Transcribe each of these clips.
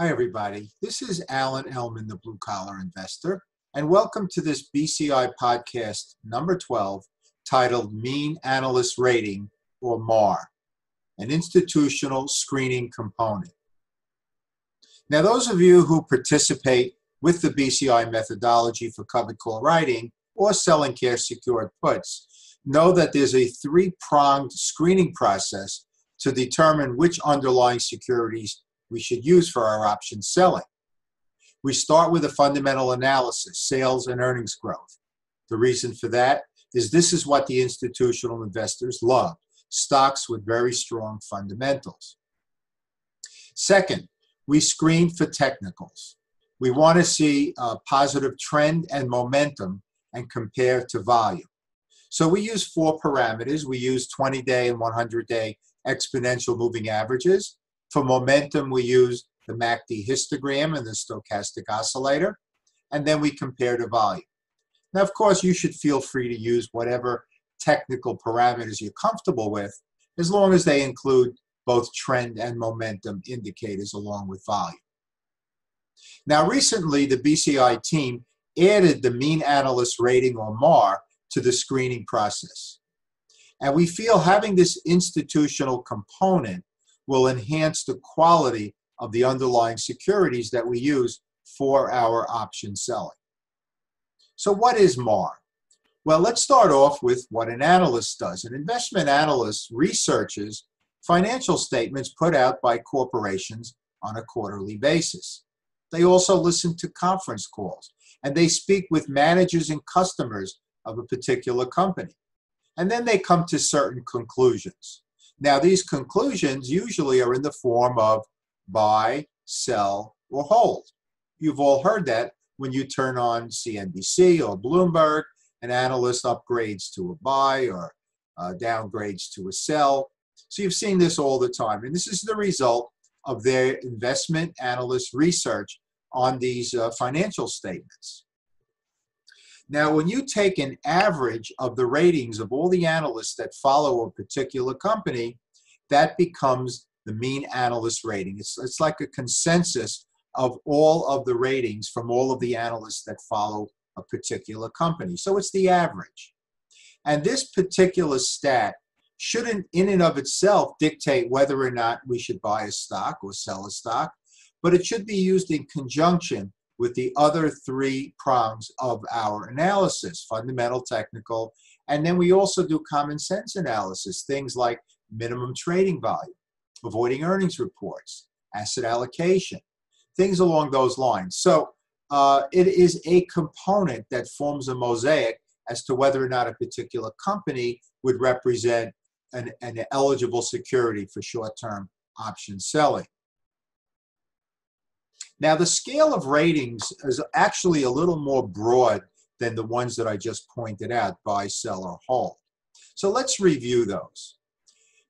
Hi, everybody. This is Alan Ellman, the Blue Collar Investor, and welcome to this BCI podcast number 12 titled Mean Analyst Rating, or MAR, an institutional screening component. Now, those of you who participate with the BCI methodology for covered call writing or selling cash secured puts know that there's a three-pronged screening process to determine which underlying securities we should use for our option selling. We start with a fundamental analysis, sales and earnings growth. The reason for that is this is what the institutional investors love, stocks with very strong fundamentals. Second, we screen for technicals. We want to see a positive trend and momentum and compare to volume. So we use four parameters. We use 20-day and 100-day exponential moving averages. For momentum, we use the MACD histogram and the stochastic oscillator, and then we compare to volume. Now, of course, you should feel free to use whatever technical parameters you're comfortable with, as long as they include both trend and momentum indicators along with volume. Now, recently, the BCI team added the mean analyst rating, or MAR, to the screening process. And we feel having this institutional component will enhance the quality of the underlying securities that we use for our option selling. So what is MAR? Well, let's start off with what an analyst does. An investment analyst researches financial statements put out by corporations on a quarterly basis. They also listen to conference calls, and they speak with managers and customers of a particular company. And then they come to certain conclusions. Now, these conclusions usually are in the form of buy, sell, or hold. You've all heard that when you turn on CNBC or Bloomberg, an analyst upgrades to a buy or downgrades to a sell. So you've seen this all the time. And this is the result of their investment analyst research on these financial statements. Now, when you take an average of the ratings of all the analysts that follow a particular company, that becomes the mean analyst rating. It's like a consensus of all of the ratings from all of the analysts that follow a particular company. So it's the average. And this particular stat shouldn't in and of itself dictate whether or not we should buy a stock or sell a stock, but it should be used in conjunction with the other three prongs of our analysis: fundamental, technical, and then we also do common sense analysis, things like minimum trading volume, avoiding earnings reports, asset allocation, things along those lines. So it is a component that forms a mosaic as to whether or not a particular company would represent an eligible security for short-term option selling. Now, the scale of ratings is actually a little more broad than the ones that I just pointed out, buy, sell, or hold. So let's review those.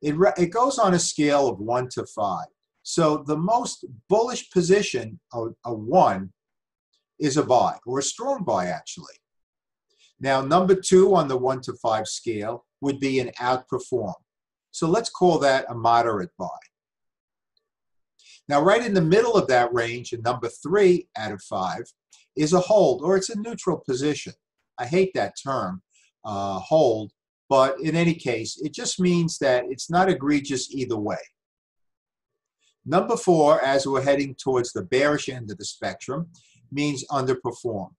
It goes on a scale of 1 to 5. So the most bullish position, a 1, is a buy, or a strong buy, actually. Now, number 2 on the 1 to 5 scale would be an outperform. So let's call that a moderate buy. Now, right in the middle of that range, and number 3 out of 5, is a hold, or it's a neutral position. I hate that term, hold, but in any case, it just means that it's not egregious either way. Number 4, as we're heading towards the bearish end of the spectrum, means underperform.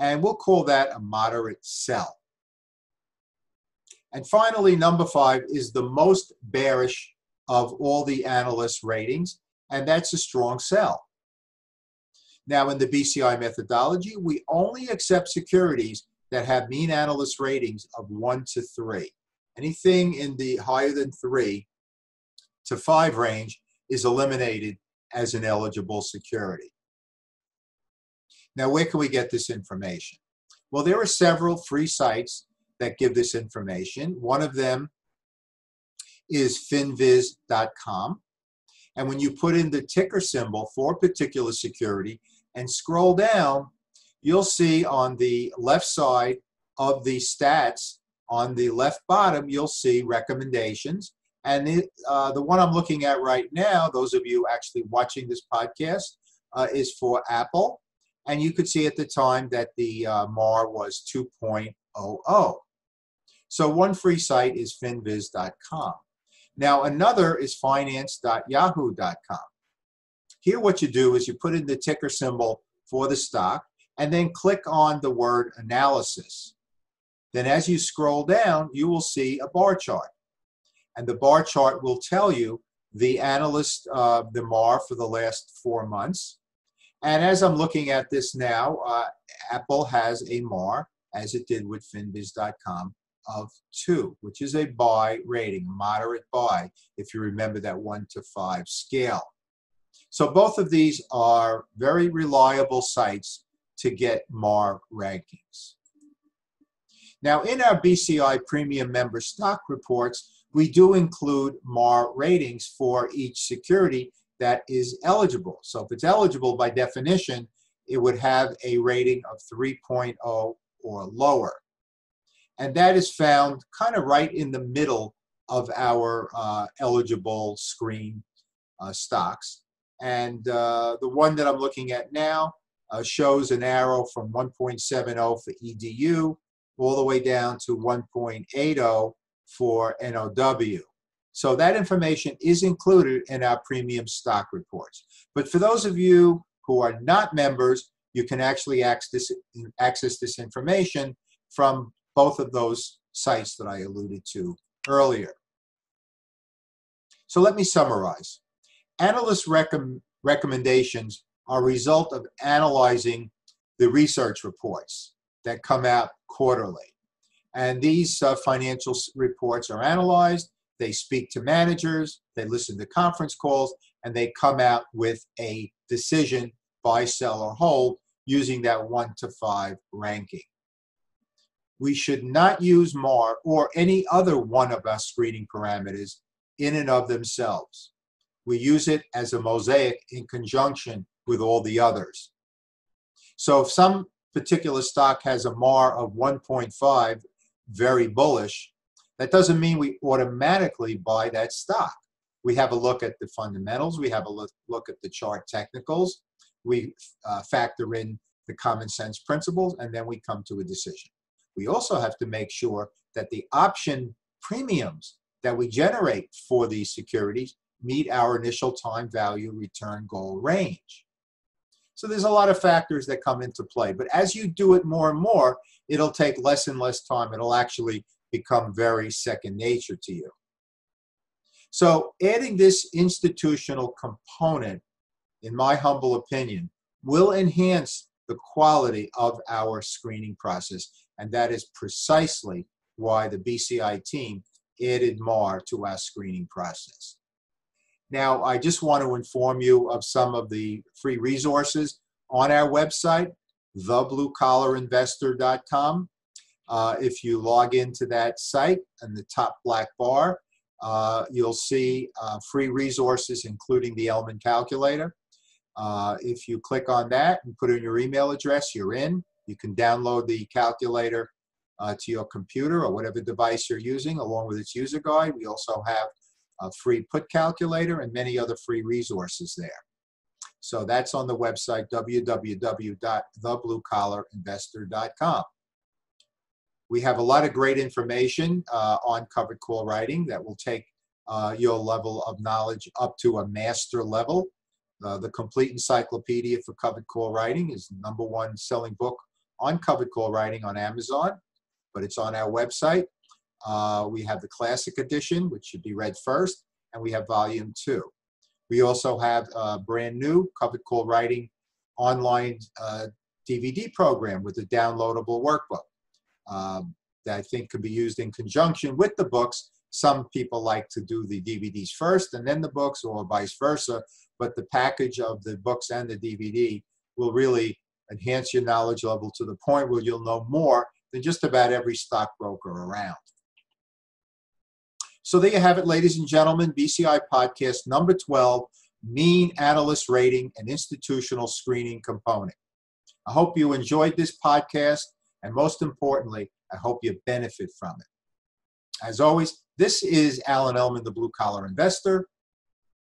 And we'll call that a moderate sell. And finally, number 5 is the most bearish of all the analyst ratings, and that's a strong sell. Now, in the BCI methodology, we only accept securities that have mean analyst ratings of 1 to 3. Anything in the higher than 3 to 5 range is eliminated as an eligible security. Now, where can we get this information? Well, there are several free sites that give this information. One of them is finviz.com. And when you put in the ticker symbol for a particular security and scroll down, you'll see on the left side of the stats, on the left bottom, you'll see recommendations. And the one I'm looking at right now, those of you actually watching this podcast, is for Apple. And you could see at the time that the MAR was 2.00. So one free site is finviz.com. Now another is finance.yahoo.com. Here what you do is you put in the ticker symbol for the stock and then click on the word analysis. Then as you scroll down, you will see a bar chart. And the bar chart will tell you the analyst, the MAR for the last 4 months. And as I'm looking at this now, Apple has a MAR, as it did with finviz.com, of 2, which is a buy rating, moderate buy, if you remember that 1 to 5 scale. So both of these are very reliable sites to get MAR rankings. Now in our BCI premium member stock reports, we do include MAR ratings for each security that is eligible. So if it's eligible by definition, it would have a rating of 3.0 or lower. And that is found kind of right in the middle of our eligible screen stocks. And the one that I'm looking at now shows an arrow from 1.70 for EDU all the way down to 1.80 for NOW. So that information is included in our premium stock reports. But for those of you who are not members, you can actually access this information from both of those sites that I alluded to earlier. So let me summarize. Analyst recommendations are a result of analyzing the research reports that come out quarterly. And these financial reports are analyzed, they speak to managers, they listen to conference calls, and they come out with a decision, buy, sell, or hold, using that 1 to 5 ranking. We should not use MAR or any other one of our screening parameters in and of themselves. We use it as a mosaic in conjunction with all the others. So if some particular stock has a MAR of 1.5, very bullish, that doesn't mean we automatically buy that stock. We have a look at the fundamentals. We have a look at the chart technicals. We factor in the common sense principles, and then we come to a decision. We also have to make sure that the option premiums that we generate for these securities meet our initial time value return goal range. So there's a lot of factors that come into play. But as you do it more and more, it'll take less and less time. It'll actually become very second nature to you. So adding this institutional component, in my humble opinion, will enhance the quality of our screening process. And that is precisely why the BCI team added MAR to our screening process. Now, I just want to inform you of some of the free resources on our website, thebluecollarinvestor.com. If you log into that site in the top black bar, you'll see free resources, including the Ellman Calculator. If you click on that and put in your email address, you're in. You can download the calculator to your computer or whatever device you're using, along with its user guide. We also have a free put calculator and many other free resources there. So that's on the website, www.thebluecollarinvestor.com. We have a lot of great information on covered call writing that will take your level of knowledge up to a master level. The Complete Encyclopedia for Covered Call Writing is the #1 selling book on covered call writing on Amazon, but it's on our website. We have the classic edition, which should be read first, and we have volume 2. We also have a brand new covered call writing online DVD program with a downloadable workbook that I think could be used in conjunction with the books. Some people like to do the DVDs first and then the books, or vice versa, but the package of the books and the DVD will really enhance your knowledge level to the point where you'll know more than just about every stockbroker around. So there you have it, ladies and gentlemen, BCI podcast number 12, mean analyst rating and institutional screening component. I hope you enjoyed this podcast, and most importantly, I hope you benefit from it. As always, this is Alan Ellman, the Blue Collar Investor.